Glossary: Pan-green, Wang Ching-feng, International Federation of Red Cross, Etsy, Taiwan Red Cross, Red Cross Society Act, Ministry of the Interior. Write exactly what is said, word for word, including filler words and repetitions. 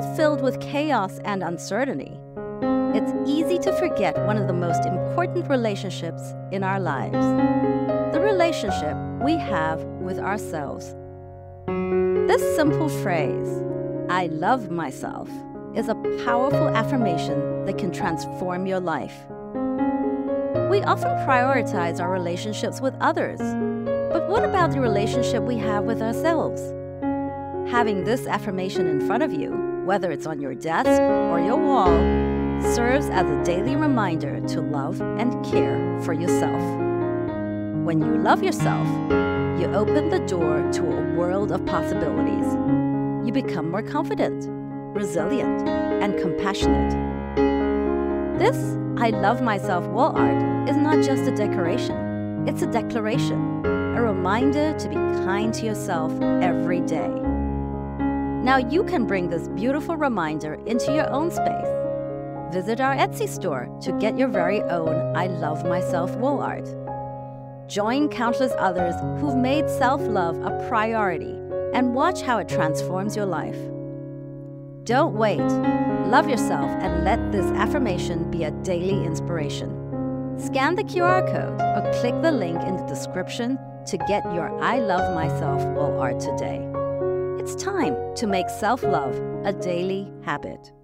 world filled with chaos and uncertainty, it's easy to forget one of the most important relationships in our lives, the relationship we have with ourselves. This simple phrase, "I love myself," is a powerful affirmation that can transform your life. We often prioritize our relationships with others, but what about the relationship we have with ourselves? Having this affirmation in front of you, whether it's on your desk or your wall, serves as a daily reminder to love and care for yourself. When you love yourself, you open the door to a world of possibilities. You become more confident, resilient, and compassionate. This I love myself wall art is not just a decoration, it's a declaration, a reminder to be kind to yourself every day. Now you can bring this beautiful reminder into your own space. Visit our Etsy store to get your very own I love myself wall art. Join countless others who've made self-love a priority and watch how it transforms your life. Don't wait. Love yourself and let this affirmation be a daily inspiration. Scan the Q R code or click the link in the description to get your I love myself wall art today. It's time to make self-love a daily habit.